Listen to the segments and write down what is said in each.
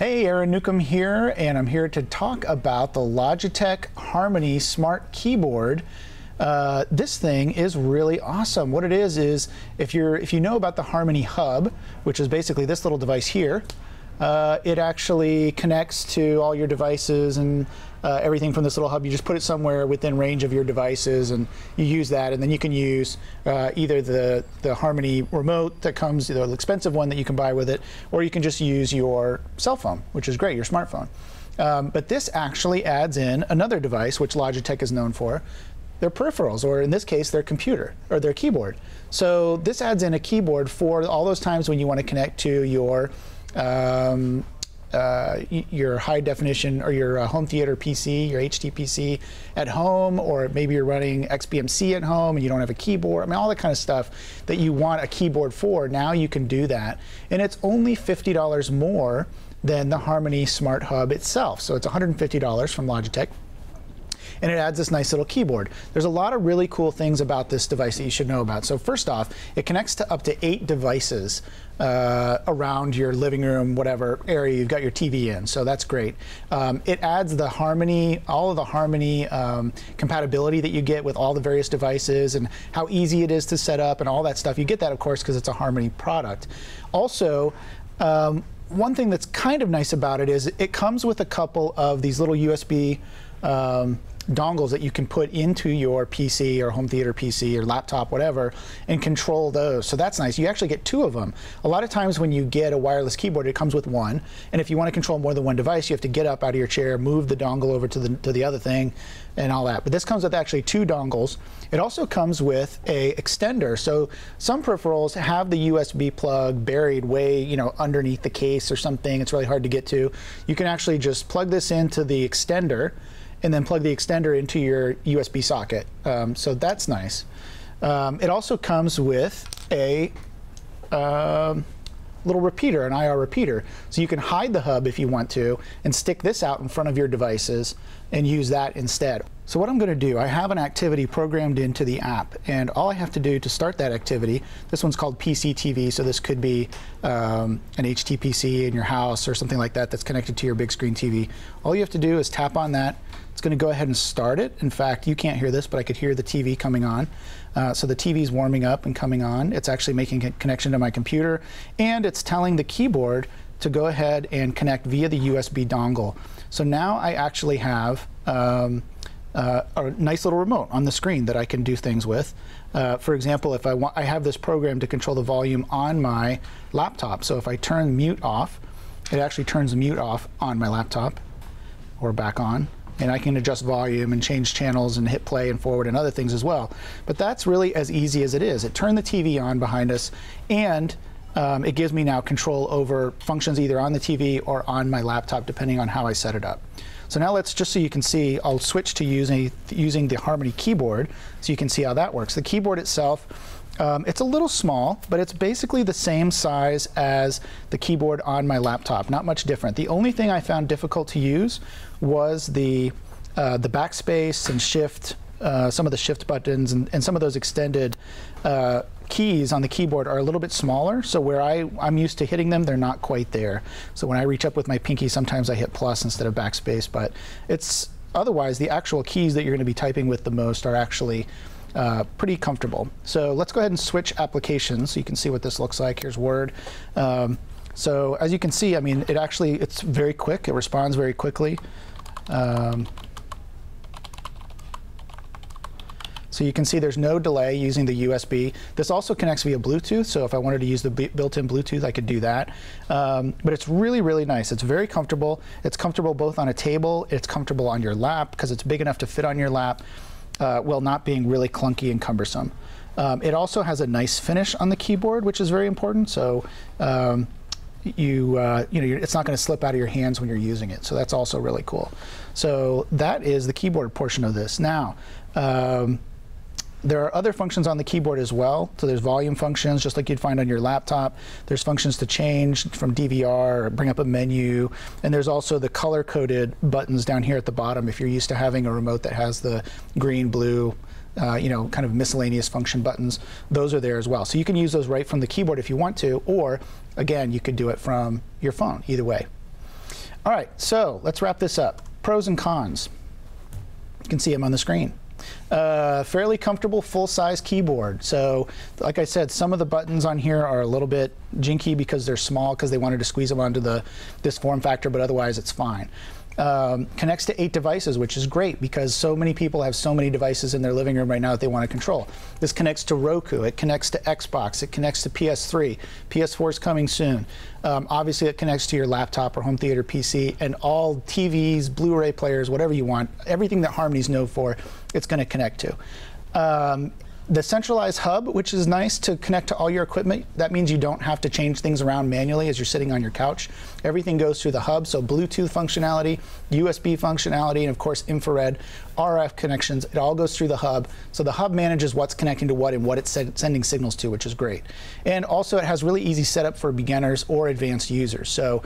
Hey, Aaron Newcomb here, and I'm here to talk about the Logitech Harmony Smart Keyboard. This thing is really awesome. What it is if you know about the Harmony Hub, which is basically this little device here, it actually connects to all your devices and everything from this little hub. You just put it somewhere within range of your devices and you use that, and then you can use either the Harmony remote that comes, the expensive one that you can buy with it, or you can just use your cell phone, which is great, your smartphone. But this actually adds in another device, which Logitech is known for, their peripherals, or in this case, their computer or their keyboard. So this adds in a keyboard for all those times when you want to connect to your high definition or your home theater PC, your HTPC at home, or maybe you're running XBMC at home and you don't have a keyboard. I mean, all that kind of stuff that you want a keyboard for, now you can do that. And it's only $50 more than the Harmony Smart Hub itself. So it's $150 from Logitech. And it adds this nice little keyboard. There's a lot of really cool things about this device that you should know about. So first off, it connects to up to 8 devices around your living room, whatever area you've got your TV in, so that's great. It adds the Harmony, all of the Harmony compatibility that you get with all the various devices and how easy it is to set up and all that stuff. You get that, of course, because it's a Harmony product. Also, one thing that's kind of nice about it is it comes with a couple of these little USB dongles that you can put into your PC or home theater PC or laptop, whatever, and control those. So that's nice. You actually get 2 of them. A lot of times when you get a wireless keyboard, it comes with 1. And if you want to control more than 1 device, you have to get up out of your chair, move the dongle over to the other thing and all that. But this comes with actually 2 dongles. It also comes with a extender. So some peripherals have the USB plug buried way, underneath the case or something. It's really hard to get to. You can actually just plug this into the extender and then plug the extender into your USB socket. So that's nice. It also comes with a little repeater, an IR repeater. So you can hide the hub if you want to and stick this out in front of your devices and use that instead. So what I'm going to do, I have an activity programmed into the app, and all I have to do to start that activity, this one's called PC TV, so this could be an HTPC in your house or something like that that's connected to your big screen TV. All you have to do is tap on that. It's going to go ahead and start it. In fact, you can't hear this, but I could hear the TV coming on. So the TV's warming up and coming on. It's actually making a connection to my computer, and it's telling the keyboard to go ahead and connect via the USB dongle. So now I actually have a nice little remote on the screen that I can do things with. For example, if I want, I have this program to control the volume on my laptop. So if I turn mute off, it actually turns mute off on my laptop, or back on. And I can adjust volume and change channels and hit play and forward and other things as well. But that's really as easy as it is. It turned the TV on behind us, and it gives me now control over functions either on the TV or on my laptop, depending on how I set it up. So now let's, just so you can see, I'll switch to using the Harmony keyboard so you can see how that works. The keyboard itself, it's a little small, but it's basically the same size as the keyboard on my laptop, not much different. The only thing I found difficult to use was the backspace and shift, some of the shift buttons, and some of those extended keys on the keyboard are a little bit smaller, so where I'm used to hitting them, they're not quite there. So when I reach up with my pinky, sometimes I hit plus instead of backspace, but it's otherwise the actual keys that you're going to be typing with the most are actually pretty comfortable. So let's go ahead and switch applications so you can see what this looks like. Here's Word. So as you can see, I mean, it's very quick. It responds very quickly. So you can see there's no delay using the USB. This also connects via Bluetooth, so if I wanted to use the built-in Bluetooth, I could do that. But it's really, really nice. It's very comfortable. It's comfortable both on a table, it's comfortable on your lap, because it's big enough to fit on your lap, while not being really clunky and cumbersome. It also has a nice finish on the keyboard, which is very important, so it's not going to slip out of your hands when you're using it, so that's also really cool. So that is the keyboard portion of this. Now, there are other functions on the keyboard as well. So there's volume functions, just like you'd find on your laptop. There's functions to change from DVR or bring up a menu. And there's also the color-coded buttons down here at the bottom if you're used to having a remote that has the green, blue, kind of miscellaneous function buttons. Those are there as well. So you can use those right from the keyboard if you want to, or again, you could do it from your phone, either way. All right, so let's wrap this up. Pros and cons. You can see them on the screen. Fairly comfortable full-size keyboard. So like I said, some of the buttons on here are a little bit jinky because they're small, because they wanted to squeeze them onto this form factor, but otherwise it's fine. Connects to 8 devices, which is great because so many people have so many devices in their living room right now that they want to control. This connects to Roku, it connects to Xbox, it connects to PS3, PS4 is coming soon. Obviously it connects to your laptop or home theater PC, and all TVs, Blu-ray players, whatever you want, everything that Harmony's known for, it's going to connect to. The centralized hub, which is nice to connect to all your equipment. That means you don't have to change things around manually as you're sitting on your couch. Everything goes through the hub, so Bluetooth functionality, USB functionality, and of course infrared, RF connections, it all goes through the hub. So the hub manages what's connecting to what and what it's sending signals to, which is great. And also it has really easy setup for beginners or advanced users. So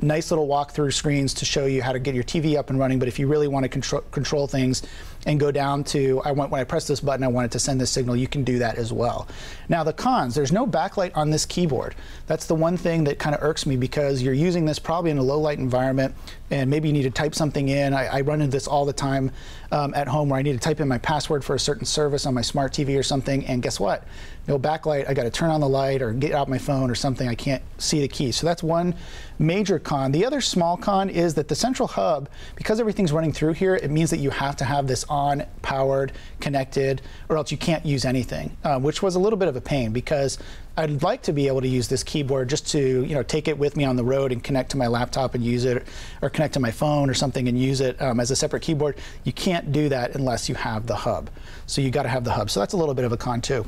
nice little walkthrough screens to show you how to get your TV up and running, but if you really want to control things and go down to, when I press this button, I want it to send this signal, you can do that as well. Now the cons, there's no backlight on this keyboard. That's the one thing that kind of irks me, because you're using this probably in a low light environment, and maybe you need to type something in. I run into this all the time at home, where I need to type in my password for a certain service on my smart TV or something, and guess what? No backlight, I gotta turn on the light or get out my phone or something, I can't see the key. So that's one major con. The other small con is that the central hub, because everything's running through here, it means that you have to have this on, powered, connected, or else you can't use anything, which was a little bit of a pain, because I'd like to be able to use this keyboard just to, take it with me on the road and connect to my laptop and use it, or connect to my phone or something and use it as a separate keyboard. You can't do that unless you have the hub. So you gotta have the hub. So that's a little bit of a con too.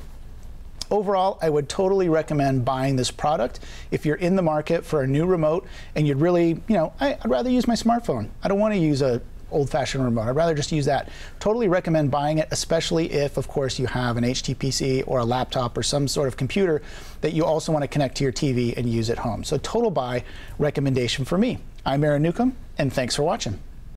Overall, I would totally recommend buying this product if you're in the market for a new remote and you'd really, I'd rather use my smartphone. I don't want to use a old-fashioned remote. I'd rather just use that. Totally recommend buying it, especially if, of course, you have an HTPC or a laptop or some sort of computer that you also want to connect to your TV and use at home. So total buy recommendation for me. I'm Aaron Newcomb, and thanks for watching.